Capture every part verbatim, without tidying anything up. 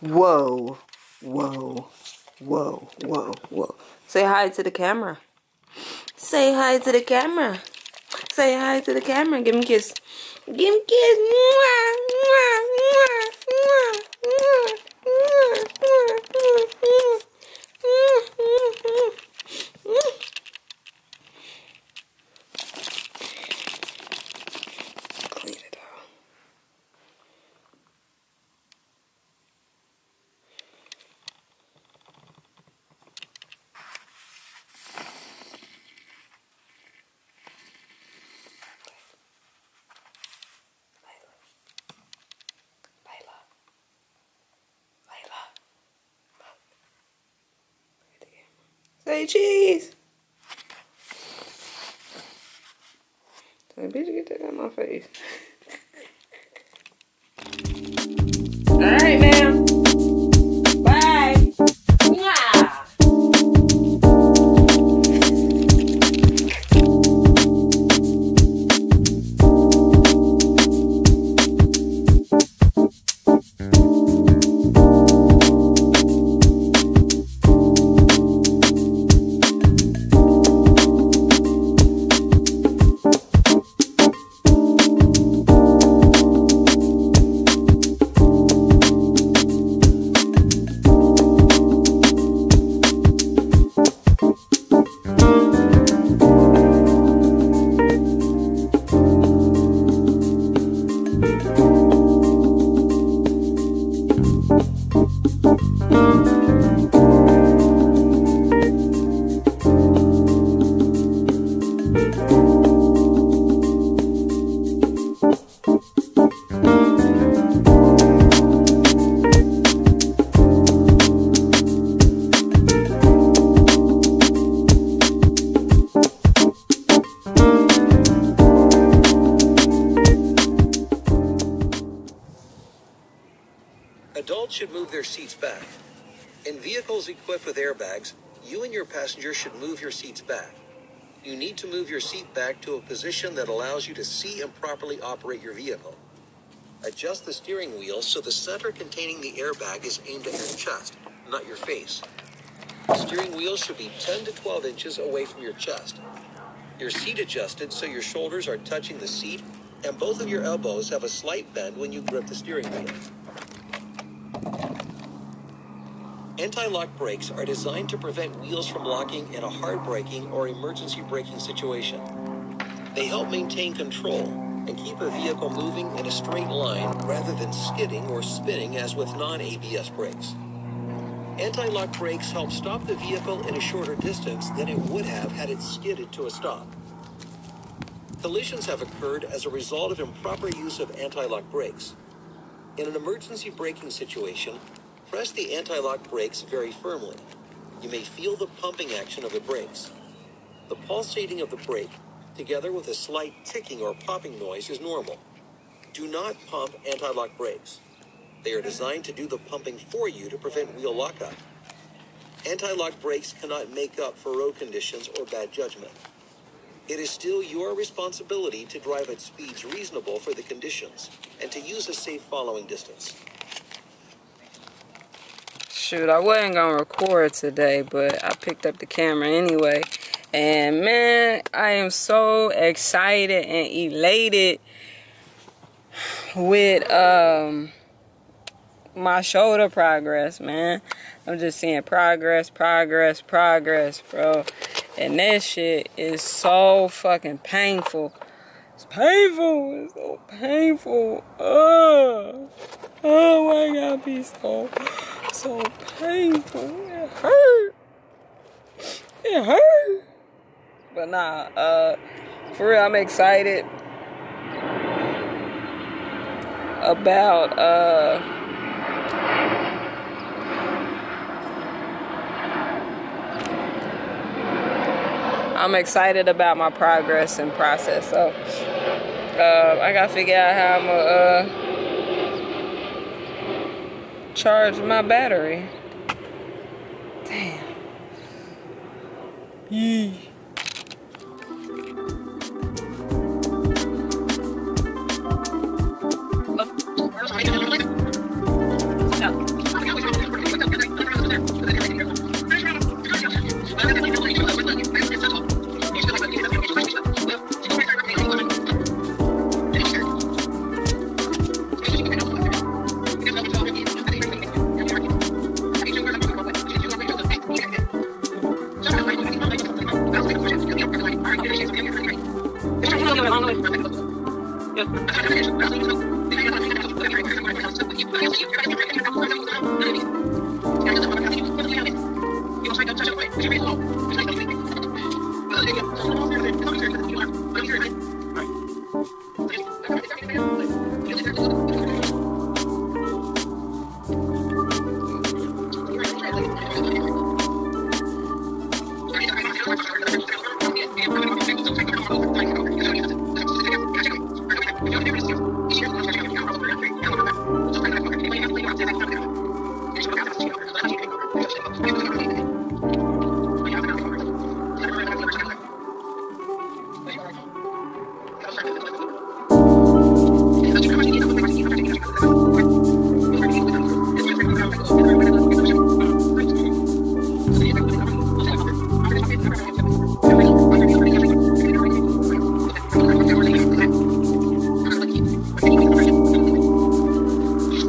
Whoa, whoa, whoa, whoa, whoa. Say hi to the camera. Say hi to the camera. Say hi to the camera. Give him a kiss. Give him a kiss. Mwah, mwah, mwah, mwah, mwah, mwah, mwah, mwah, mwah, mwah. Clean it out. Say cheese. Say, bitch, get that out of my face. All right, ma'am. Bye. Adults should move their seats back. In vehicles equipped with airbags, you and your passenger should move your seats back. You need to move your seat back to a position that allows you to see and properly operate your vehicle. Adjust the steering wheel so the center containing the airbag is aimed at your chest, not your face. The steering wheel should be ten to twelve inches away from your chest. Your seat adjusted so your shoulders are touching the seat and both of your elbows have a slight bend when you grip the steering wheel. Anti-lock brakes are designed to prevent wheels from locking in a hard braking or emergency braking situation. They help maintain control and keep a vehicle moving in a straight line rather than skidding or spinning as with non-A B S brakes. Anti-lock brakes help stop the vehicle in a shorter distance than it would have had it skidded to a stop. Collisions have occurred as a result of improper use of anti-lock brakes. In an emergency braking situation, press the anti-lock brakes very firmly. You may feel the pumping action of the brakes. The pulsating of the brake, together with a slight ticking or popping noise, is normal. Do not pump anti-lock brakes. They are designed to do the pumping for you to prevent wheel lockup. Anti-lock brakes cannot make up for road conditions or bad judgment. It is still your responsibility to drive at speeds reasonable for the conditions and to use a safe following distance. Shoot, I wasn't gonna record today, but I picked up the camera anyway. And man, I am so excited and elated with um my shoulder progress, man. I'm just seeing progress, progress, progress, bro. And that shit is so fucking painful. It's painful. It's so painful. Oh, oh my God, be so. So painful. It hurt. It hurt. But nah, uh, for real, I'm excited about uh I'm excited about my progress and process. So uh I gotta figure out how I'm gonna uh charge my battery. Damn. Yee. Yeah.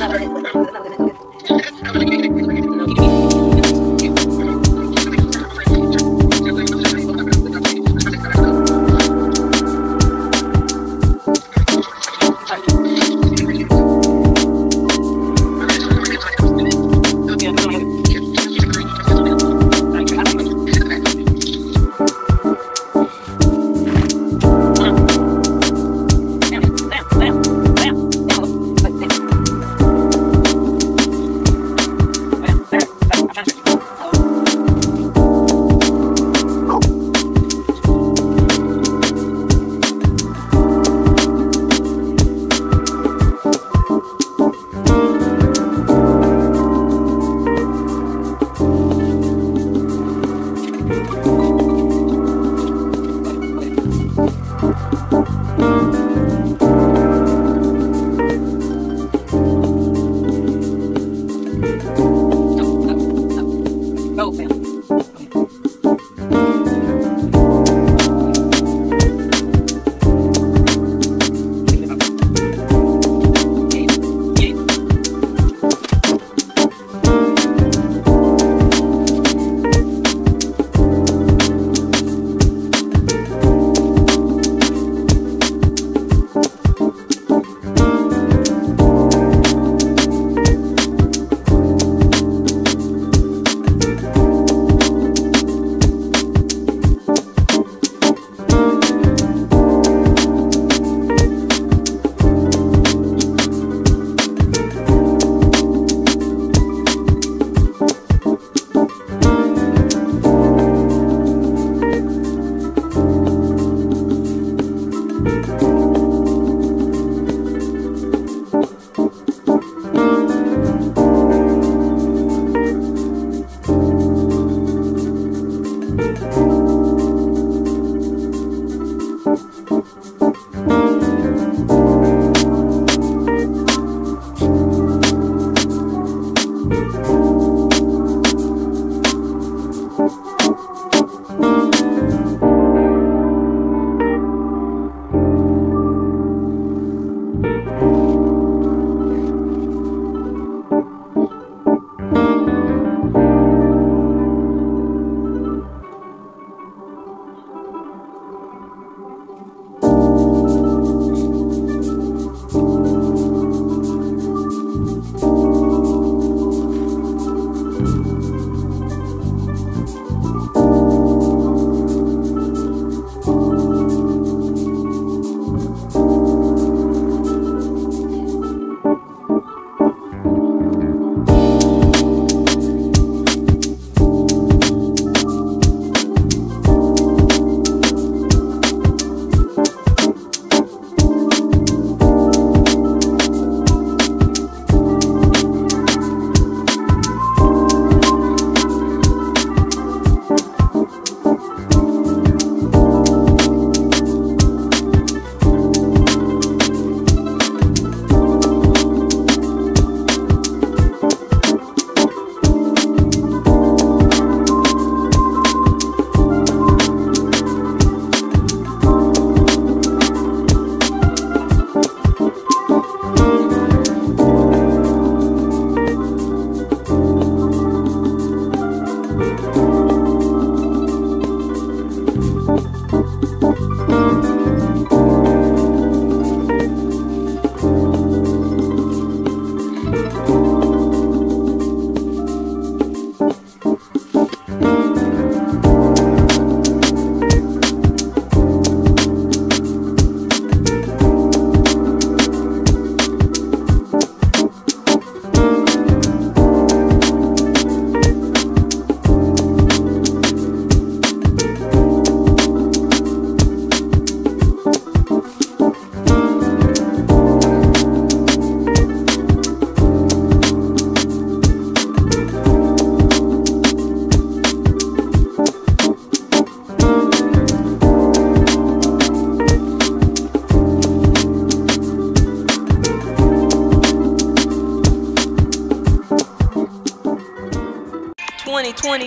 twenty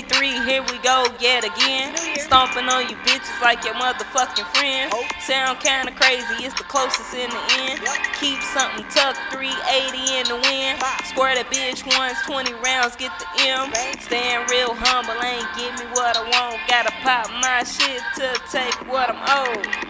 twenty-three, here we go yet again. Stomping on you bitches like your motherfucking friends. Sound kinda crazy, it's the closest in the end. Keep something tucked, three eighty in the wind. Square that bitch once, twenty rounds, get the M. Staying real humble, ain't give me what I want. Gotta pop my shit to take what I'm owed.